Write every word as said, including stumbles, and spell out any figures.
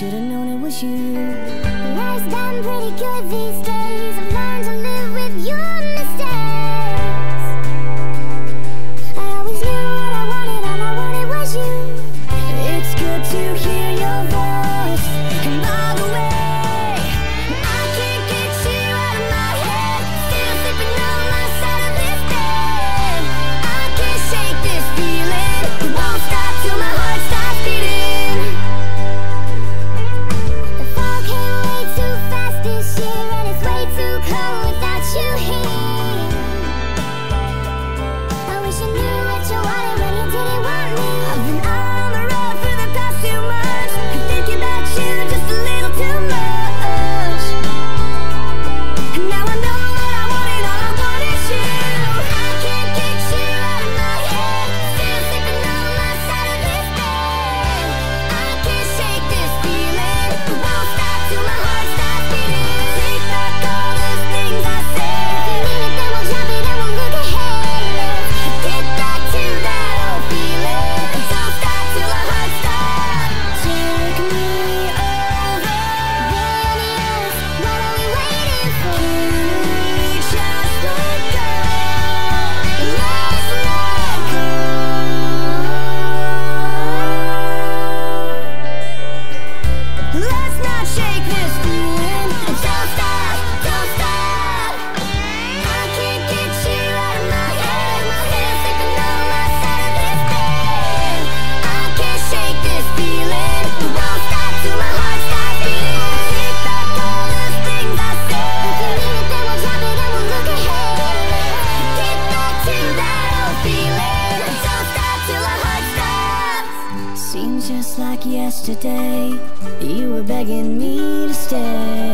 Should've known it was you. Life's been pretty good these days. I've learned to live with your mistakes. I always knew what I wanted, all I wanted was you. It's good to hear your voice. And by the way, just like yesterday, you were begging me to stay.